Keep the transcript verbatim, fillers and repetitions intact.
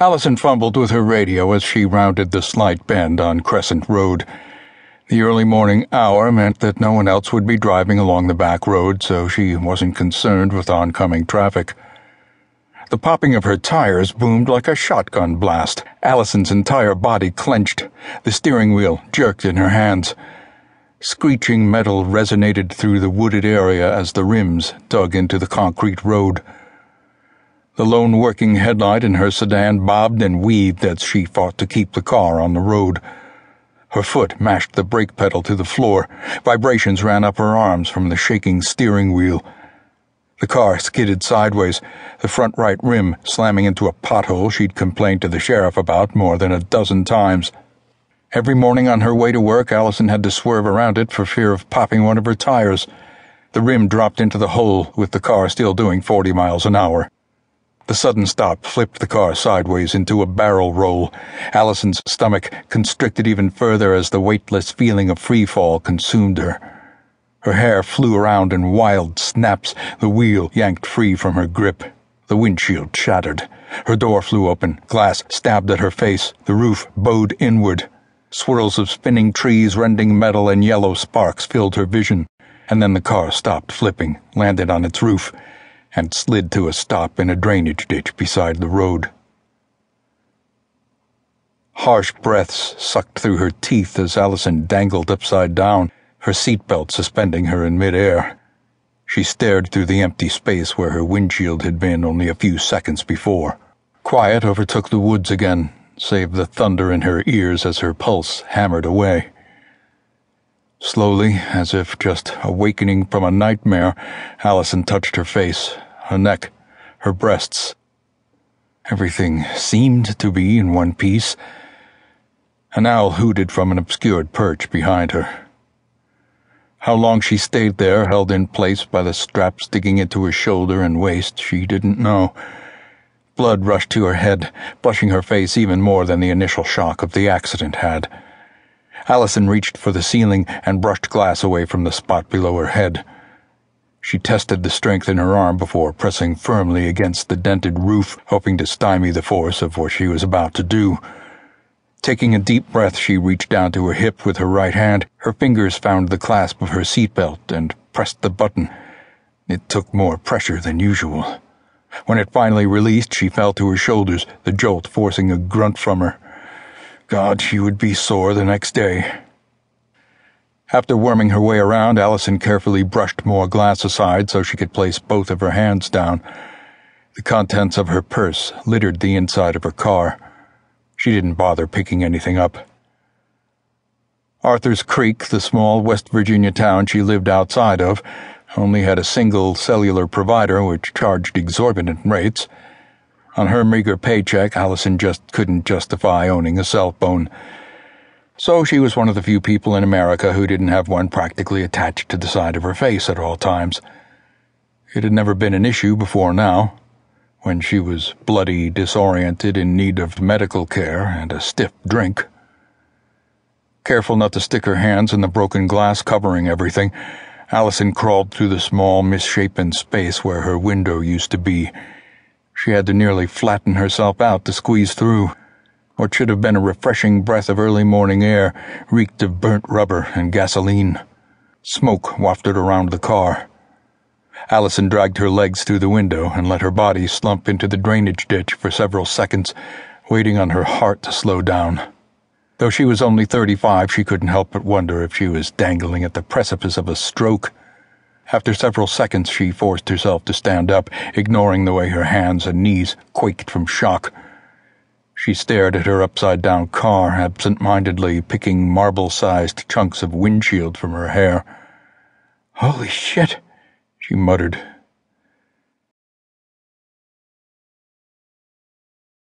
Allison fumbled with her radio as she rounded the slight bend on Crescent Road. The early morning hour meant that no one else would be driving along the back road, so she wasn't concerned with oncoming traffic. The popping of her tires boomed like a shotgun blast. Allison's entire body clenched. The steering wheel jerked in her hands. Screeching metal resonated through the wooded area as the rims dug into the concrete road. The lone working headlight in her sedan bobbed and weaved as she fought to keep the car on the road. Her foot mashed the brake pedal to the floor. Vibrations ran up her arms from the shaking steering wheel. The car skidded sideways, the front right rim slamming into a pothole she'd complained to the sheriff about more than a dozen times. Every morning on her way to work, Allison had to swerve around it for fear of popping one of her tires. The rim dropped into the hole, with the car still doing forty miles an hour. The sudden stop flipped the car sideways into a barrel roll. Allison's stomach constricted even further as the weightless feeling of free fall consumed her. Her hair flew around in wild snaps, the wheel yanked free from her grip. The windshield shattered. Her door flew open, glass stabbed at her face, the roof bowed inward. Swirls of spinning trees, rending metal, and yellow sparks filled her vision. And then the car stopped flipping, landed on its roof, and slid to a stop in a drainage ditch beside the road. Harsh breaths sucked through her teeth as Allison dangled upside down, her seatbelt suspending her in midair. She stared through the empty space where her windshield had been only a few seconds before. Quiet overtook the woods again, save the thunder in her ears as her pulse hammered away. Slowly, as if just awakening from a nightmare, Allison touched her face, her neck, her breasts. Everything seemed to be in one piece. An owl hooted from an obscured perch behind her. How long she stayed there, held in place by the straps digging into her shoulder and waist, she didn't know. Blood rushed to her head, blushing her face even more than the initial shock of the accident had. Allison reached for the ceiling and brushed glass away from the spot below her head. She tested the strength in her arm before pressing firmly against the dented roof, hoping to stymie the force of what she was about to do. Taking a deep breath, she reached down to her hip with her right hand. Her fingers found the clasp of her seatbelt and pressed the button. It took more pressure than usual. When it finally released, she fell to her shoulders, the jolt forcing a grunt from her. God, she would be sore the next day. After worming her way around, Allison carefully brushed more glass aside so she could place both of her hands down. The contents of her purse littered the inside of her car. She didn't bother picking anything up. Arthur's Creek, the small West Virginia town she lived outside of, only had a single cellular provider which charged exorbitant rates. On her meager paycheck, Allison just couldn't justify owning a cell phone. So she was one of the few people in America who didn't have one practically attached to the side of her face at all times. It had never been an issue before now, when she was bloody, disoriented, in need of medical care and a stiff drink. Careful not to stick her hands in the broken glass covering everything, Allison crawled through the small, misshapen space where her window used to be. She had to nearly flatten herself out to squeeze through. What should have been a refreshing breath of early morning air reeked of burnt rubber and gasoline. Smoke wafted around the car. Allison dragged her legs through the window and let her body slump into the drainage ditch for several seconds, waiting on her heart to slow down. Though she was only thirty-five, she couldn't help but wonder if she was dangling at the precipice of a stroke. After several seconds, she forced herself to stand up, ignoring the way her hands and knees quaked from shock. She stared at her upside-down car, absent-mindedly picking marble-sized chunks of windshield from her hair. "Holy shit!" she muttered,